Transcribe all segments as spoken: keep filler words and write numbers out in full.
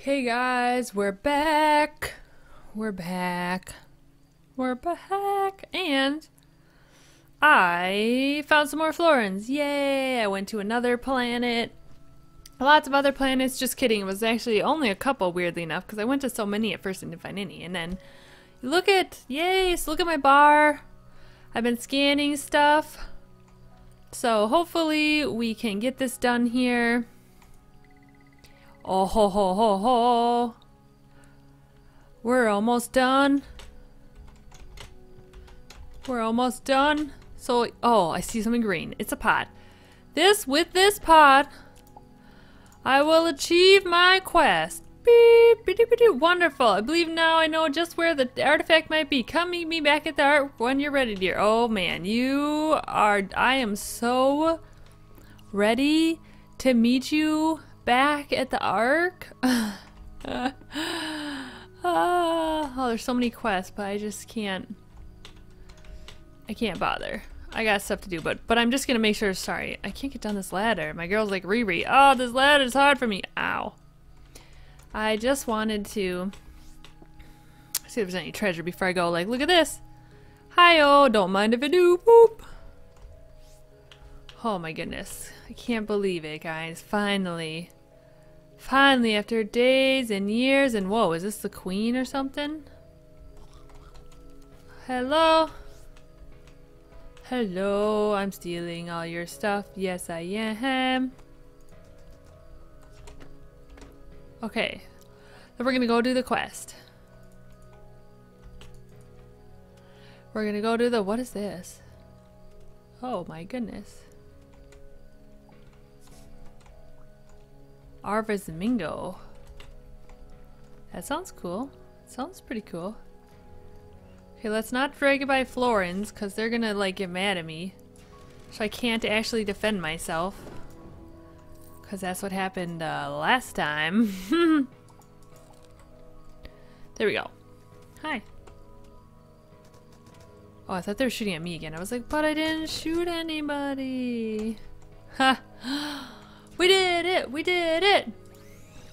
Okay guys, we're back, we're back, we're back, and I found some more Florans. Yay! I went to another planet, lots of other planets, just kidding, it was actually only a couple, weirdly enough, because I went to so many at first and didn't find any, and then, look at, yay, so look at my bar, I've been scanning stuff, so hopefully we can get this done here. Oh ho ho ho ho! We're almost done. We're almost done. So, oh, I see something green. It's a pot. This, with this pot, I will achieve my quest. Beep, beep, beep, beep. Wonderful. I believe now I know just where the artifact might be. Come meet me back at the art when you're ready, dear. Oh man, you are. I am so ready to meet you. Back at the Ark. uh, oh, there's so many quests, but I just can't. I can't bother. I got stuff to do, but but I'm just gonna make sure. Sorry, I can't get down this ladder. My girl's like, Riri. Oh, this ladder is hard for me. Ow. I just wanted to see if there's any treasure before I go. Like, look at this. Hi-oh, don't mind if I do. Boop. Oh my goodness. I can't believe it, guys. Finally. Finally, after days and years and whoa, is this the queen or something? Hello? Hello, I'm stealing all your stuff. Yes, I am. Okay. Then we're gonna go do the quest. We're gonna go do the... What is this? Oh my goodness. Arva's Mingo. That sounds cool. Sounds pretty cool. Okay, let's not drag it by Florans, because they're gonna like get mad at me. So I can't actually defend myself. Because that's what happened uh, last time. There we go. Hi. Oh, I thought they were shooting at me again. I was like, but I didn't shoot anybody. Ha! We did it! We did it!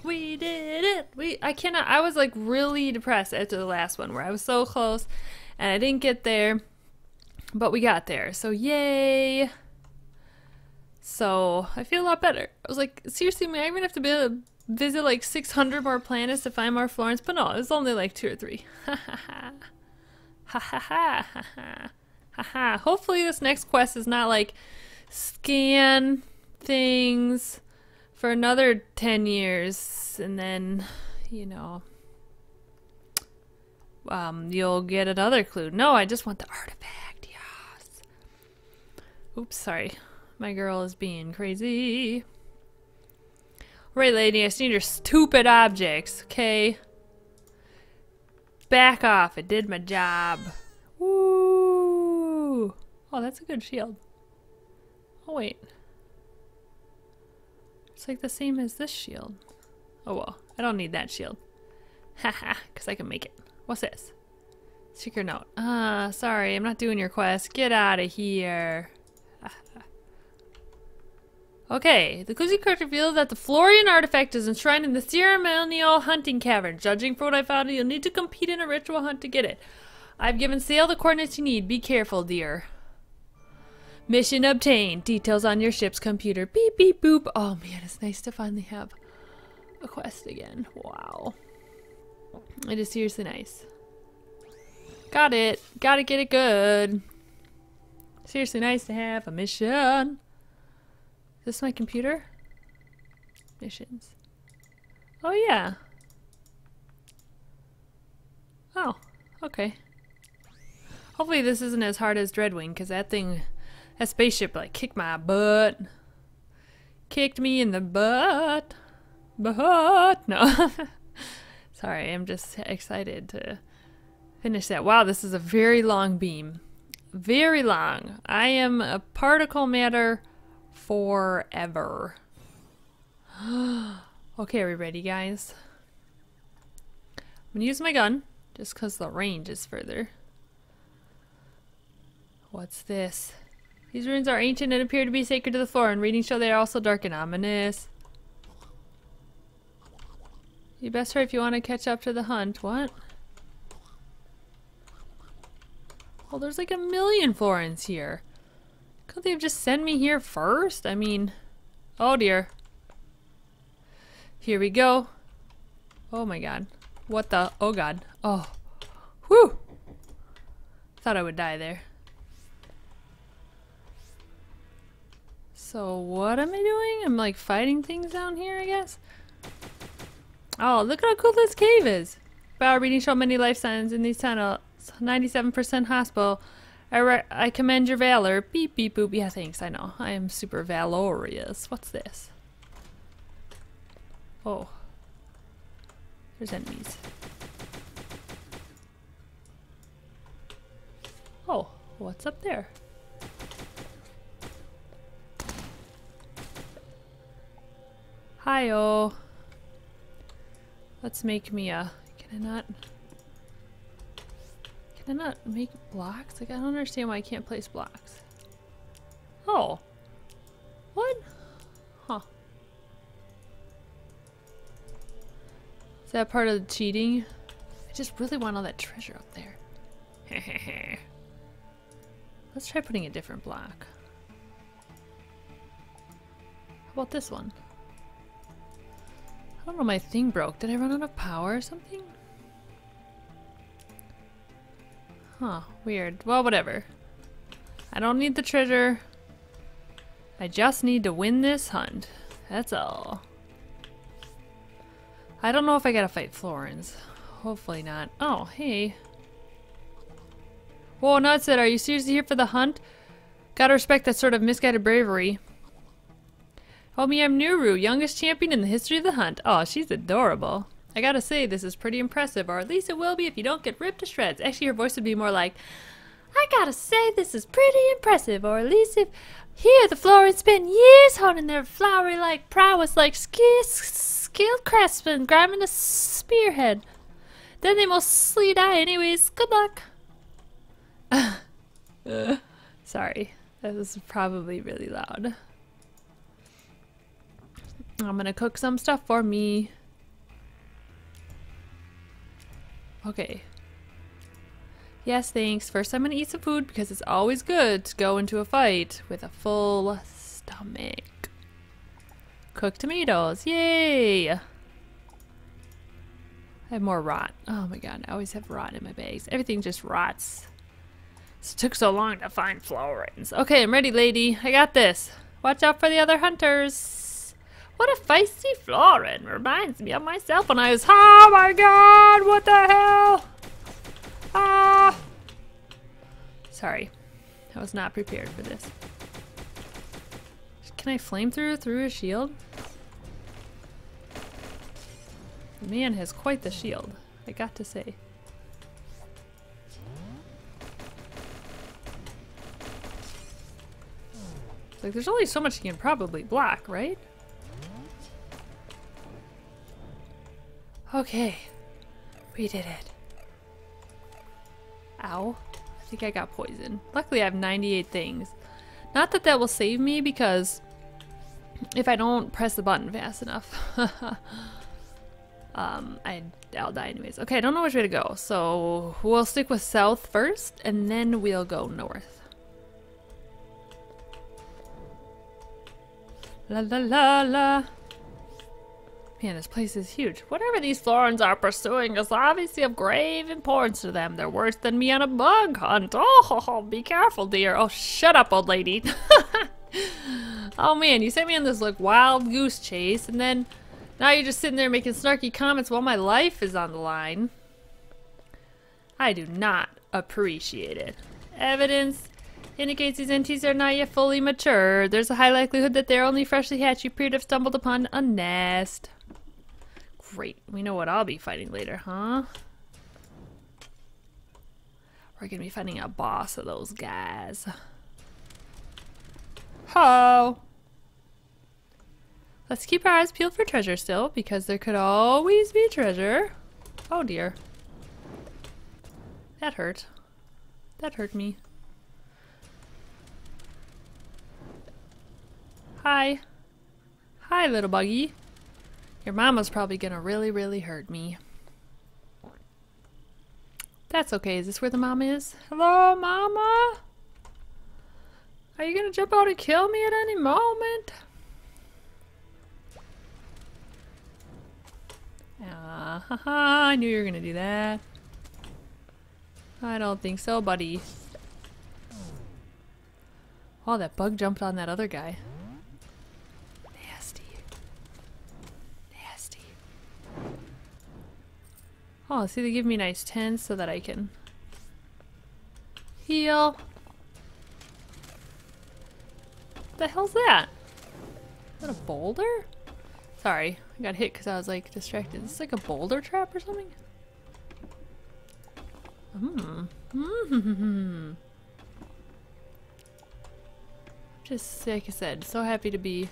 We did it! We I cannot I was like really depressed after the last one where I was so close and I didn't get there. But we got there. So yay. So I feel a lot better. I was like, seriously, I even have to be able to visit like six hundred more planets to find more Florans, but no, it was only like two or three. Ha ha ha. Ha ha ha ha ha. Ha ha. Hopefully this next quest is not like scan things for another ten years and then you know um you'll get another clue. No, I just want the artifact. Yes. Oops, sorry, my girl is being crazy. Right, lady, I just need your stupid objects. Okay, back off. It did my job. Woo! Oh, that's a good shield. Oh wait, it's like the same as this shield. Oh well, I don't need that shield. Haha, because I can make it. What's this? Secret note. Ah, uh, sorry, I'm not doing your quest. Get out of here. Okay, the Cluesy card revealed that the Florian artifact is enshrined in the ceremonial hunting cavern. Judging from what I found, you'll need to compete in a ritual hunt to get it. I've given Sail the coordinates you need. Be careful, dear. Mission obtained. Details on your ship's computer. Beep, beep, boop. Oh man, it's nice to finally have a quest again. Wow. It is seriously nice. Got it. Gotta get it good. Seriously nice to have a mission. Is this my computer? Missions. Oh yeah. Oh, okay. Hopefully this isn't as hard as Dreadwing, because that thing... That spaceship like kicked my butt. Kicked me in the butt. Butt. No. Sorry, I'm just excited to finish that. Wow, this is a very long beam. Very long. I am a particle matter forever. Okay, are we ready, guys? I'm gonna use my gun just because the range is further. What's this? These runes are ancient and appear to be sacred to the Floran. Readings show they are also dark and ominous. You best hurry if you want to catch up to the hunt. What? Well, there's like a million Florans here. Couldn't they have just sent me here first? I mean, oh dear. Here we go. Oh my god. What the? Oh god. Oh. Whew. Thought I would die there. So what am I doing? I'm like fighting things down here, I guess. Oh, look how cool this cave is. Bower reading show many life signs in these tunnels. ninety-seven percent hospital. I, re I commend your valor. Beep, beep, boop. Yeah, thanks. I know. I am super valorous. What's this? Oh. There's enemies. Oh, what's up there? Hi-oh. Let's make me a... Can I not... Can I not make blocks? Like, I don't understand why I can't place blocks. Oh. What? Huh. Is that part of the cheating? I just really want all that treasure up there. Hehehe. Let's try putting a different block. How about this one? I don't know, my thing broke. Did I run out of power or something? Huh, weird. Well, whatever. I don't need the treasure. I just need to win this hunt. That's all. I don't know if I gotta fight Florans. Hopefully not. Oh, hey. Whoa, Natsid, are you seriously here for the hunt? Gotta respect that sort of misguided bravery. Oh, me, I'm Nuru, youngest champion in the history of the hunt. Oh, she's adorable. I gotta say, this is pretty impressive, or at least it will be if you don't get ripped to shreds. Actually, her voice would be more like, I gotta say, this is pretty impressive, or at least if... Here, the Florans spend years honing their flowery-like prowess like skis, skilled craftsmen grabbing a spearhead. Then they mostly die anyways. Good luck. uh, sorry, that was probably really loud. I'm gonna cook some stuff for me. Okay. Yes, thanks. First I'm gonna eat some food because it's always good to go into a fight with a full stomach. Cooked tomatoes. Yay! I have more rot. Oh my god, I always have rot in my bags. Everything just rots. It took so long to find Florans. Okay, I'm ready, lady. I got this. Watch out for the other hunters. What a feisty Floran. Reminds me of myself when I was... Oh my god, what the hell? Ah! Sorry. I was not prepared for this. Can I flame through through a shield? The man has quite the shield, I got to say. Like, there's only so much you can probably block, right? Okay. We did it. Ow. I think I got poisoned. Luckily, I have ninety-eight things. Not that that will save me, because if I don't press the button fast enough, um, I, I'll die anyways. Okay, I don't know which way to go, so we'll stick with south first, and then we'll go north. La la la la. Man, this place is huge. Whatever these Florans are pursuing is obviously of grave importance to them. They're worse than me on a bug hunt. Oh, be careful, dear. Oh, shut up, old lady. Oh, man, you sent me on this, like, wild goose chase, and then now you're just sitting there making snarky comments while my life is on the line. I do not appreciate it. Evidence indicates these entities are not yet fully mature. There's a high likelihood that they're only freshly hatched. You appear to have stumbled upon a nest. Great. We know what I'll be fighting later, huh? We're gonna be fighting a boss of those guys. Ho! Let's keep our eyes peeled for treasure still, because there could always be treasure. Oh dear. That hurt. That hurt me. Hi. Hi, little buggy. Your mama's probably gonna really, really hurt me. That's okay. Is this where the mama is? Hello, mama? Are you gonna jump out and kill me at any moment? Ah, ha ha, I knew you were gonna do that. I don't think so, buddy. Oh, that bug jumped on that other guy. Nasty. Nasty. Oh, see, they give me nice tens so that I can heal. What the hell's that? Is that a boulder? Sorry, I got hit because I was like distracted. Is this like a boulder trap or something? Hmm. Hmm. Just like I said, so happy to be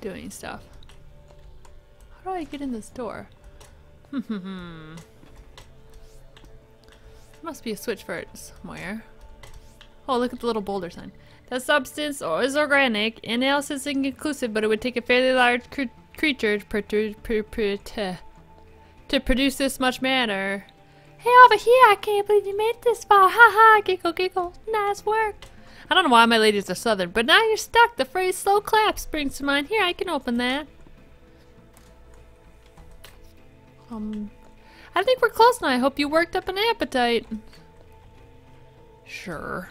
doing stuff. How do I get in this door? Hmm. Must be a switch for it somewhere. Oh, look at the little boulder sign. The substance is organic. Analysis is inconclusive, but it would take a fairly large cr creature to, pr pr pr to, to produce this much matter. Hey, over here! I can't believe you made it this far. Ha ha! Giggle, giggle. Nice work. I don't know why my ladies are southern, but now you're stuck. The phrase "slow clap" springs to mind. Here, I can open that. Um, I think we're close now. I hope you worked up an appetite. Sure.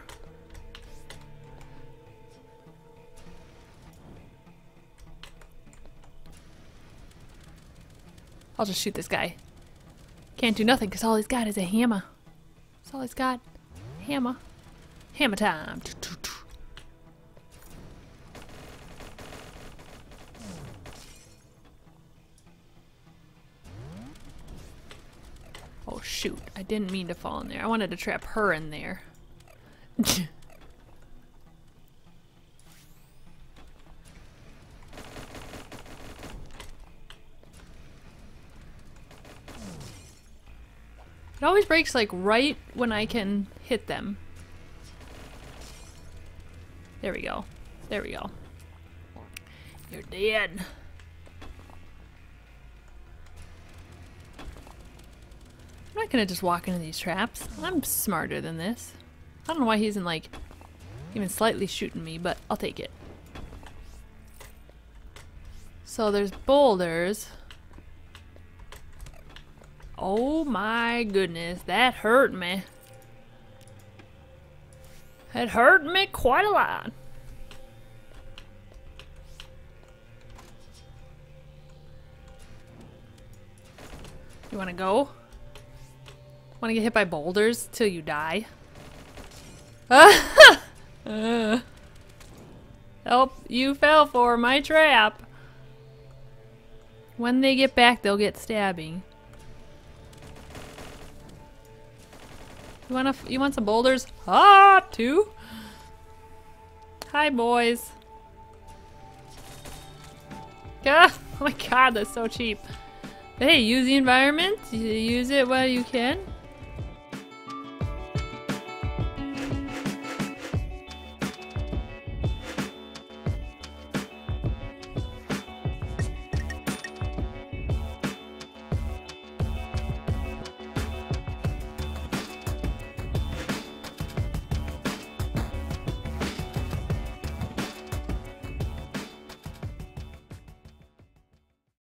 I'll just shoot this guy. Can't do nothing because all he's got is a hammer. That's all he's got. Hammer. Hammer time. Oh shoot, I didn't mean to fall in there. I wanted to trap her in there. It always breaks like right when I can hit them. There we go. There we go. You're dead. I'm not gonna just walk into these traps. I'm smarter than this. I don't know why he isn't like even slightly shooting me, but I'll take it. So there's boulders. Oh my goodness, that hurt me. It hurt me quite a lot. You wanna go? Wanna get hit by boulders till you die? uh, help, you fell for my trap. When they get back, they'll get stabbing. You want f you want some boulders? Ah, two. Hi, boys. Ah, oh my God, that's so cheap. Hey, use the environment. Use it while you can.